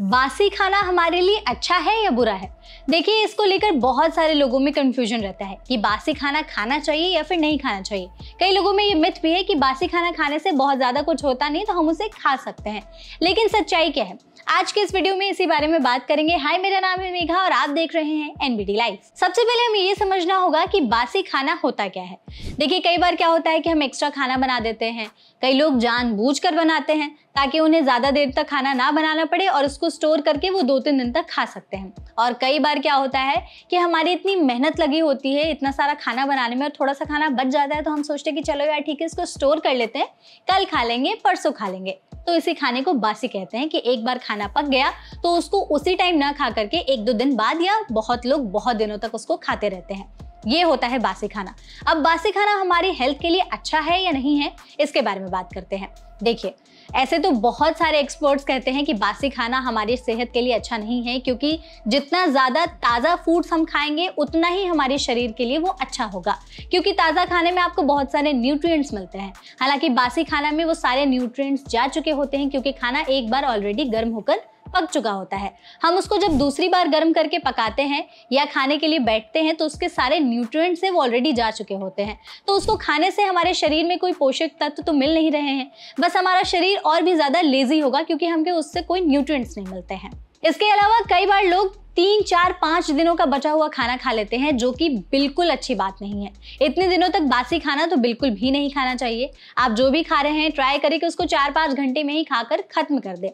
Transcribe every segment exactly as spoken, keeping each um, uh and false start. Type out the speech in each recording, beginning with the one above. बासी खाना हमारे लिए अच्छा है या बुरा है? देखिए, इसको लेकर बहुत सारे लोगों में कंफ्यूजन रहता है कि बासी खाना खाना चाहिए या फिर नहीं खाना चाहिए। कई लोगों में ये मिथ भी है कि बासी खाना खाने से बहुत ज़्यादा कुछ होता नहीं, तो हम उसे खा सकते हैं। लेकिन सच्चाई क्या है, आज के इस वीडियो में इसी बारे में बात करेंगे। हाय, मेरा नाम है मेघा और आप देख रहे हैं एनबीटी लाइफ। सबसे पहले हमें ये समझना होगा कि बासी खाना होता क्या है। देखिए, कई बार क्या होता है कि हम एक्स्ट्रा खाना बना देते हैं, कई लोग जानबूझकर बनाते हैं ताकि उन्हें ज़्यादा देर तक खाना ना बनाना पड़े और उसको स्टोर करके वो दो तीन दिन तक खा सकते हैं। और कई बार क्या होता है कि हमारी इतनी मेहनत लगी होती है इतना सारा खाना बनाने में और थोड़ा सा खाना बच जाता है, तो हम सोचते हैं कि चलो यार ठीक है, इसको स्टोर कर लेते हैं, कल खा लेंगे, परसों खा लेंगे। तो इसी खाने को बासी कहते हैं कि एक बार खाना पक गया तो उसको उसी टाइम ना खा करके एक दो दिन बाद या बहुत लोग बहुत दिनों तक उसको खाते रहते हैं। ये होता है बासी खाना। अब बासी खाना हमारी हेल्थ के लिए अच्छा है या नहीं है, इसके बारे में बात करते हैं। देखिए, ऐसे तो बहुत सारे एक्सपर्ट्स कहते हैं कि बासी खाना हमारी सेहत के लिए अच्छा नहीं है, क्योंकि जितना ज़्यादा ताज़ा फूड्स हम खाएंगे उतना ही हमारे शरीर के लिए वो अच्छा होगा, क्योंकि ताज़ा खाने में आपको बहुत सारे न्यूट्रिएंट्स मिलते हैं। हालांकि बासी खाना में वो सारे न्यूट्रिएंट्स जा चुके होते हैं, क्योंकि खाना एक बार ऑलरेडी गर्म होकर पक चुका होता है। हम उसको जब दूसरी बार गर्म करके पकाते हैं या खाने के लिए बैठते हैं तो उसके सारे न्यूट्रिएंट्स से वो ऑलरेडी जा चुके होते हैं, तो उसको खाने से हमारे शरीर में कोई पोषक तत्व तो मिल नहीं रहे हैं, बस हमारा शरीर और भी ज़्यादा लेजी होगा क्योंकि हमको उससे कोई न्यूट्रिएंट्स नहीं मिलते हैं। इसके अलावा कई बार लोग तीन चार पाँच दिनों का बचा हुआ खाना खा लेते हैं, जो कि बिल्कुल अच्छी बात नहीं है। इतने दिनों तक बासी खाना तो बिल्कुल भी नहीं खाना चाहिए। आप जो भी खा रहे हैं ट्राई करें कि उसको चार पाँच घंटे में ही खाकर खत्म कर दें।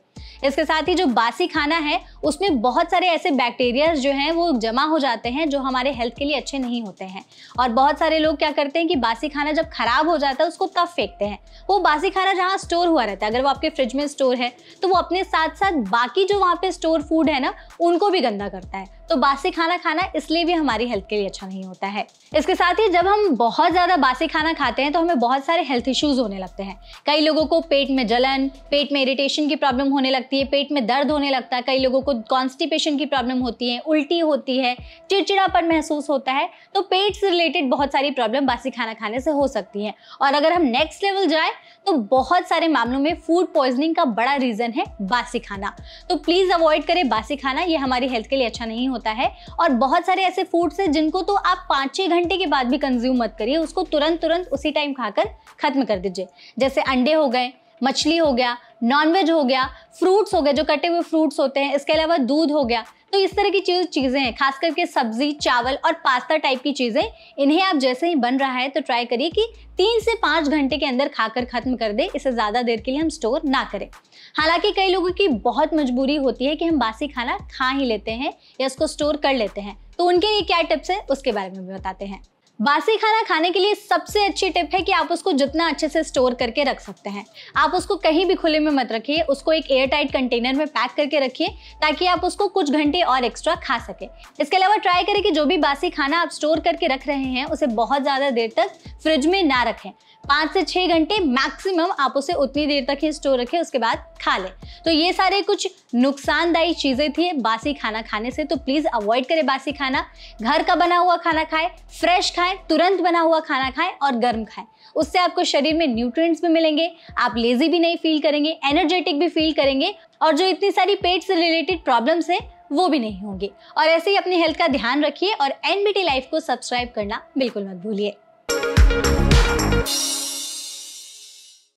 इसके साथ ही जो बासी खाना है उसमें बहुत सारे ऐसे बैक्टीरिया जो हैं वो जमा हो जाते हैं, जो हमारे हेल्थ के लिए अच्छे नहीं होते हैं। और बहुत सारे लोग क्या करते हैं कि बासी खाना जब खराब हो जाता है उसको तब फेंकते हैं। वो बासी खाना जहाँ स्टोर हुआ रहता है, अगर वो आपके फ्रिज में स्टोर है, तो वो अपने साथ साथ बाकी जो वहाँ पे स्टोर फूड है ना, उनको भी गंदा करता है। तो बासी खाना खाना इसलिए भी हमारी हेल्थ के लिए अच्छा नहीं होता है। इसके साथ ही जब हम बहुत ज़्यादा बासी खाना खाते हैं तो हमें बहुत सारे हेल्थ इश्यूज होने लगते हैं। कई लोगों को पेट में जलन, पेट में इरिटेशन की प्रॉब्लम होने लगती है, पेट में दर्द होने लगता है, कई लोगों को कॉन्स्टिपेशन की प्रॉब्लम होती है, उल्टी होती है, चिड़चिड़ापन महसूस होता है। तो पेट से रिलेटेड बहुत सारी प्रॉब्लम बासी खाना खाने से हो सकती है। और अगर हम नेक्स्ट लेवल जाए तो बहुत सारे मामलों में फूड पॉइजनिंग का बड़ा रीज़न है बासी खाना। तो प्लीज़ अवॉइड करें बासी खाना, ये हमारी हेल्थ के लिए अच्छा नहीं होता है। और बहुत सारे ऐसे फूड्स हैं जिनको तो आप पाँच छः घंटे के बाद भी कंज्यूम मत करिए, उसको तुरंत तुरंत उसी टाइम खाकर खत्म कर दीजिए। जैसे अंडे हो गए, मछली हो गया, नॉनवेज हो गया, फ्रूट्स हो गए जो कटे हुए फ्रूट्स होते हैं, इसके अलावा दूध हो गया। तो इस तरह की चीज चीज़ें हैं, खास करके सब्जी, चावल और पास्ता टाइप की चीज़ें, इन्हें आप जैसे ही बन रहा है तो ट्राई करिए कि तीन से पाँच घंटे के अंदर खाकर खत्म कर दे। इसे ज़्यादा देर के लिए हम स्टोर ना करें। हालांकि कई लोगों की बहुत मजबूरी होती है कि हम बासी खाना खा ही लेते हैं या उसको स्टोर कर लेते हैं, तो उनके लिए क्या टिप्स हैं उसके बारे में भी बताते हैं। बासी खाना खाने के लिए सबसे अच्छी टिप है कि आप उसको जितना अच्छे से स्टोर करके रख सकते हैं। आप उसको कहीं भी खुले में मत रखिए, उसको एक एयरटाइट कंटेनर में पैक करके रखिए ताकि आप उसको कुछ घंटे और एक्स्ट्रा खा सकें। इसके अलावा ट्राई करें कि जो भी बासी खाना आप स्टोर करके रख रहे हैं उसे बहुत ज़्यादा देर तक फ्रिज में ना रखें। पाँच से छः घंटे मैक्सिमम आप उसे उतनी देर तक ही स्टोर रखें, उसके बाद खा लें। तो ये सारे कुछ नुकसानदायी चीज़ें थी बासी खाना खाने से, तो प्लीज़ अवॉइड करें बासी खाना। घर का बना हुआ खाना खाएं, फ्रेश खाएं, तुरंत बना हुआ खाना खाएं और गर्म खाएं। उससे आपको शरीर में न्यूट्रिएंट्स भी मिलेंगे, आप लेजी भी नहीं फील करेंगे, एनर्जेटिक भी फील करेंगे और जो इतनी सारी पेट से रिलेटेड प्रॉब्लम्स हैं वो भी नहीं होंगी। और ऐसे ही अपनी हेल्थ का ध्यान रखिए और एनबीटी लाइफ को सब्सक्राइब करना बिल्कुल मत भूलिए।